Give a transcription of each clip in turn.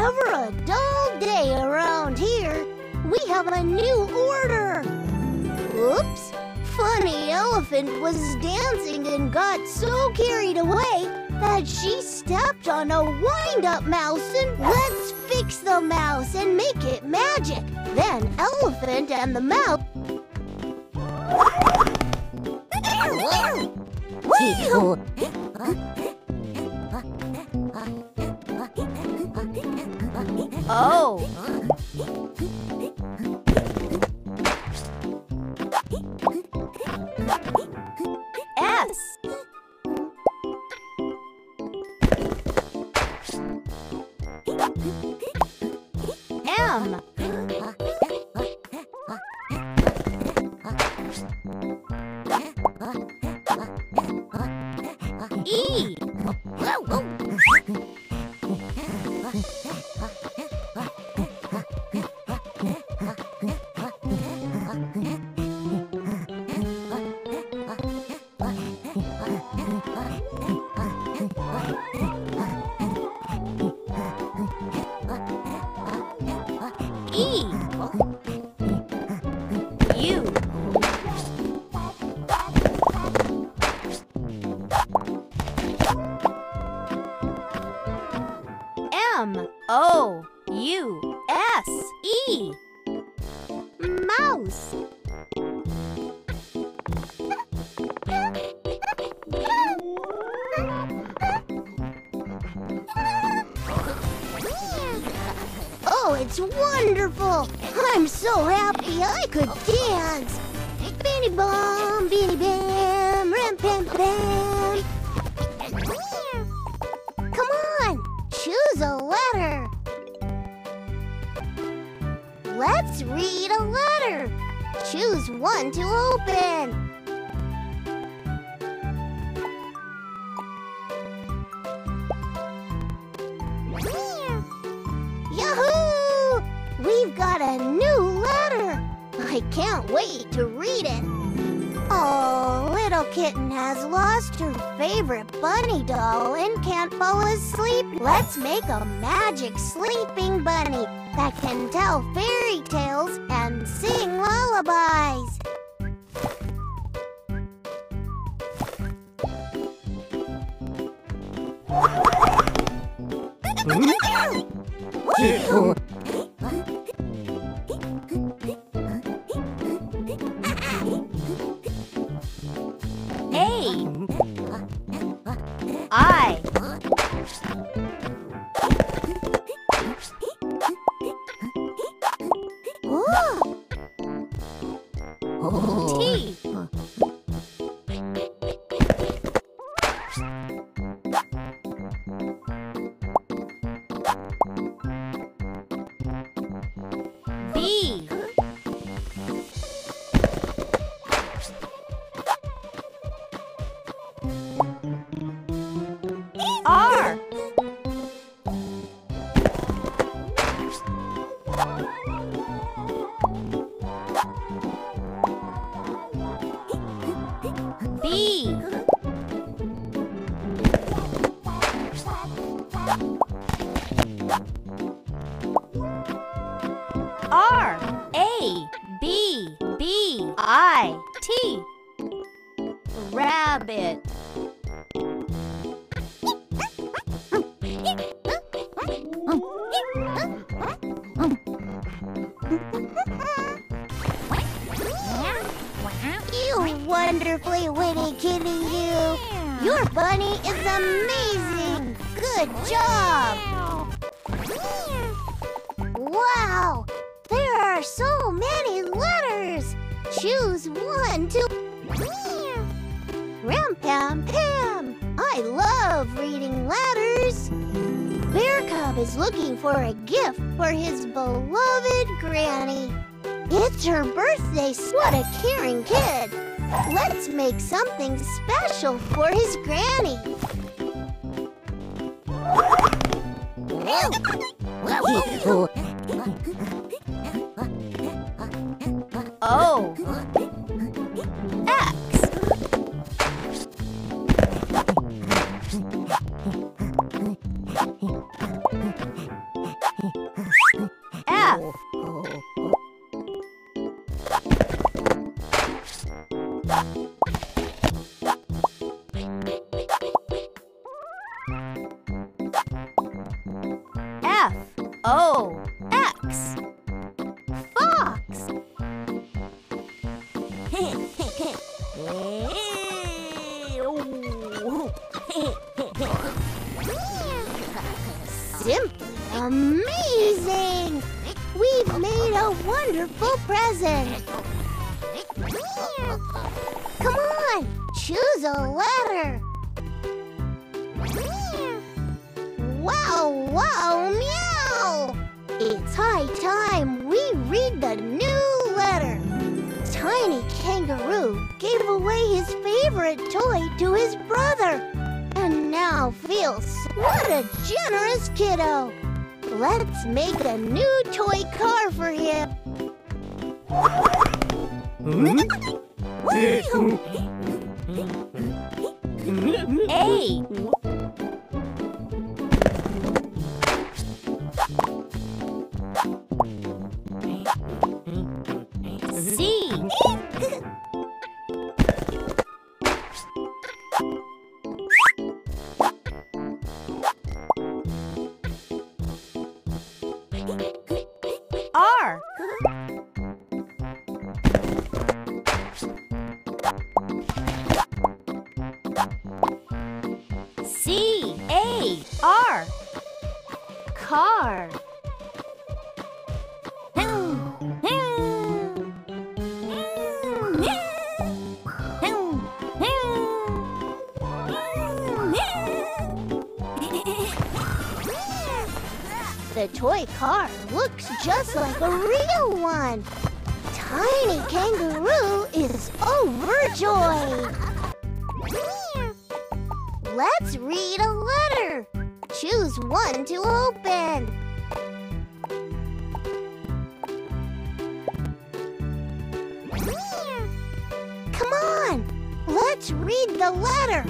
ever a dull day around here, we have a new order. Oops! Funny Elephant was dancing and got so carried away that she stepped on a wind-up mouse and let's fix the mouse and make it magic. Then Elephant and the mouse... Oh! S. M. E. M-O-U-S-E Mouse. Oh, it's wonderful! I'm so happy I could dance! Benny Bom, Benny Bam, Ram Pam Bam! Choose a letter. Let's read a letter. Choose one to open. Yahoo! We've got a new letter. I can't wait to read it. Oh, little kitten has lost her favorite bunny doll and can't fall asleep. Let's make a magic sleeping bunny that can tell fairy tales and sing lullabies. I. Oh. T. B. R. B. R. A. B. B. I. T. Rabbit. You wonderfully witty kitty, you! Your bunny is amazing! Good job! Wow! There are so many letters! Choose one to... Ram Pam Pam! I love reading letters! Bear Cub is looking for a gift for his beloved Granny. It's her birthday, so what a caring kid! Let's make something special for his granny. Oh. X. O, X. Fox. Simply amazing! We've made a wonderful present. Come on, choose a letter. Wow, wow, meow! It's high time we read the new letter. Tiny Kangaroo gave away his favorite toy to his brother. And now feels what a generous kiddo. Let's make a new toy car for him. A. C. R. C. A. R. Car. The toy car looks just like a real one. Tiny Kangaroo is overjoyed. Let's read a letter. Choose one to open. Come on, let's read the letter.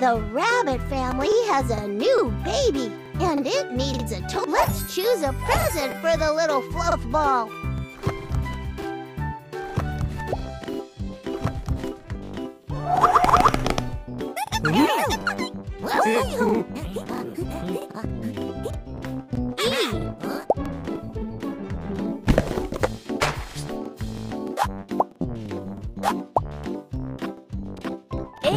The rabbit family has a new baby, and it needs a toy. Let's choose a present for the little fluff ball. H.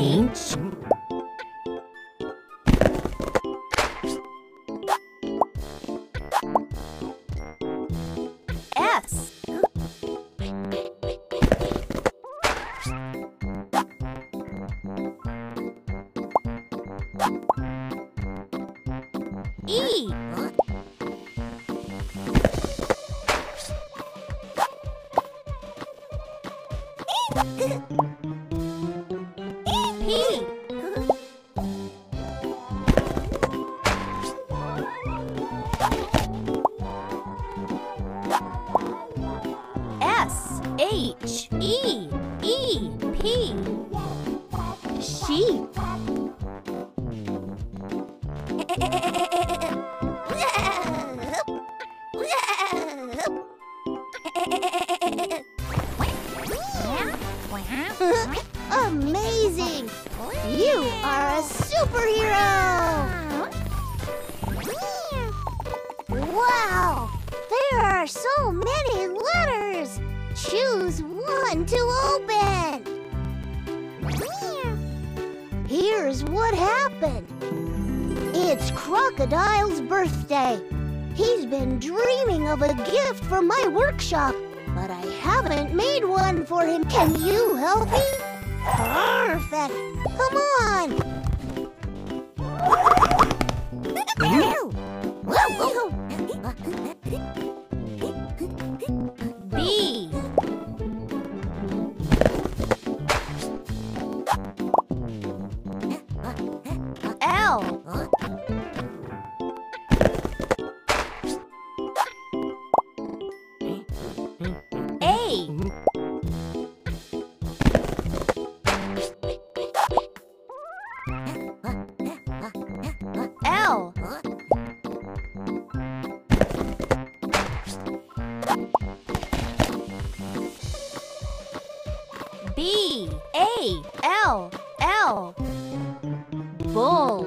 S. E. P. H, E, E, P. Sheep. Amazing! You are a superhero! Wow! There are so many letters! Choose one to open. Here's what happened. It's Crocodile's birthday. He's been dreaming of a gift for my workshop, but I haven't made one for him. Can you help me? Perfect. Come on. B. A. L. B. A. L. L. Bull.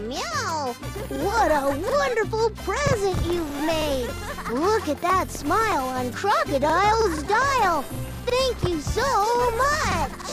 Meow, meow. What a wonderful present you've made. Look at that smile on Crocodile's dial. Thank you so much.